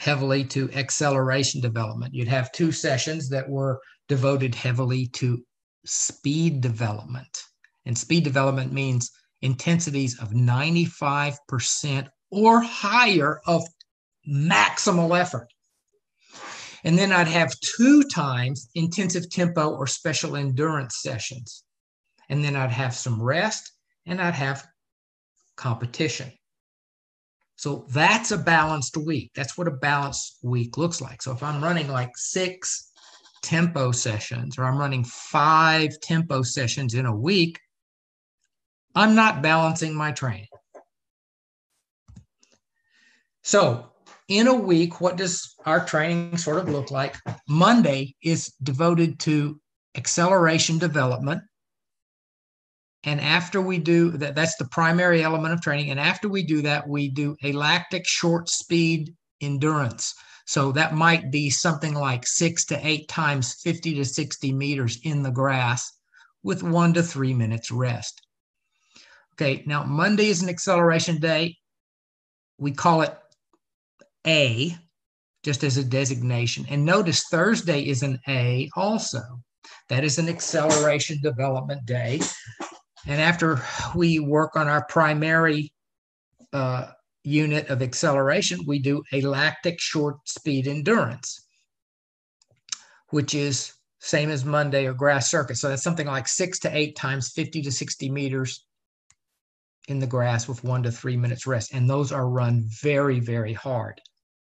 heavily to acceleration development. You'd have two sessions that were devoted heavily to speed development. And speed development means intensities of 95% or higher of maximal effort. And then I'd have two times intensive tempo or special endurance sessions. And then I'd have some rest and I'd have competition. So that's a balanced week. That's what a balanced week looks like. So if I'm running like 6 tempo sessions, or I'm running 5 tempo sessions in a week, I'm not balancing my training. So in a week, what does our training sort of look like? Monday is devoted to acceleration development. And after we do that, that's the primary element of training. And after we do that, we do a lactic short speed endurance. So that might be something like 6 to 8 times 50 to 60 meters in the grass with 1 to 3 minutes rest. Okay, now Monday is an acceleration day. We call it A, just as a designation. And notice Thursday is an A also. That is an acceleration development day. And after we work on our primary unit of acceleration, we do a lactic short speed endurance, which is same as Monday or grass circuit. So that's something like 6 to 8 times 50 to 60 meters in the grass with 1 to 3 minutes rest. And those are run very, very hard.